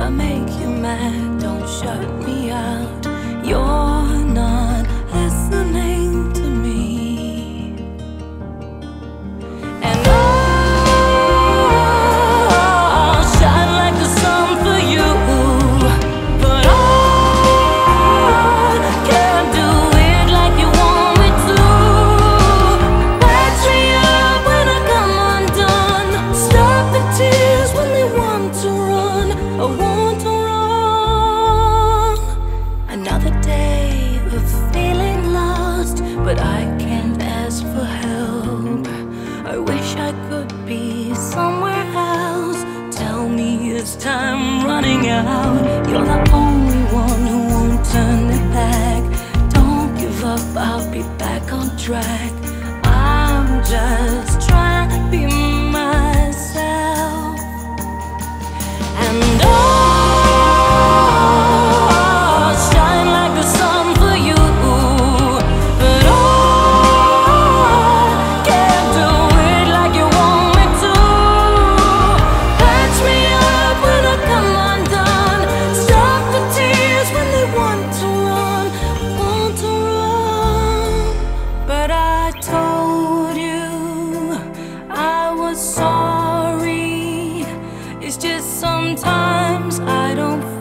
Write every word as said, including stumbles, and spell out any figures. I make you mad, don't shut me out. You're not listening to me. And I'll shine like the sun for you, but I can't do it like you want me to. Battery up when I come undone. Stop the tears when they want to run. I want another day of feeling lost, but I can't ask for help. I wish I could be somewhere else. Tell me, is time running out? You're the only one who won't turn it back. Don't give up, I'll be back on track. I'm just trying to be myself. And oh, sorry, it's just sometimes I don't